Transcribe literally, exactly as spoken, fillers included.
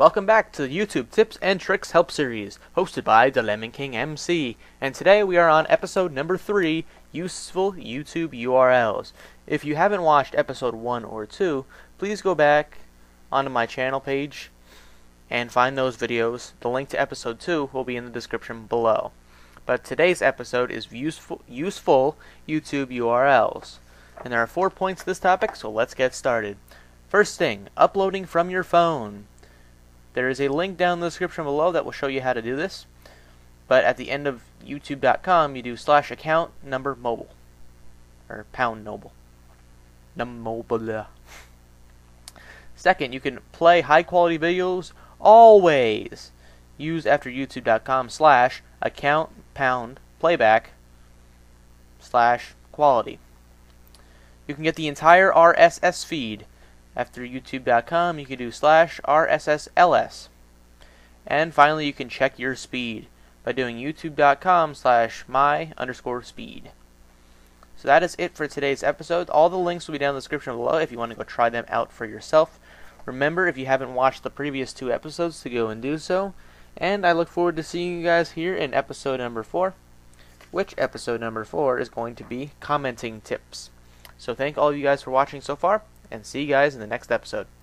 Welcome back to the YouTube Tips and Tricks Help Series, hosted by the Lemon King M C. And today we are on episode number three, Useful YouTube U R Ls. If you haven't watched episode one or two, please go back onto my channel page and find those videos. The link to episode two will be in the description below. But today's episode is useful, useful YouTube U R Ls. And there are four points to this topic, so let's get started. First thing, uploading from your phone. There is a link down in the description below that will show you how to do this, but at the end of YouTube dot com you do slash account number mobile, or pound noble. Numobile. Second, you can play high quality videos always. Use after YouTube dot com slash account pound playback slash quality. You can get the entire R S S feed. After YouTube dot com, you can do slash R S S L S. And finally, you can check your speed by doing YouTube dot com slash my underscore speed. So that is it for today's episode. All the links will be down in the description below if you want to go try them out for yourself. Remember, if you haven't watched the previous two episodes, to go and do so. And I look forward to seeing you guys here in episode number four, which episode number four is going to be commenting tips. So thank all of you guys for watching so far, and see you guys in the next episode.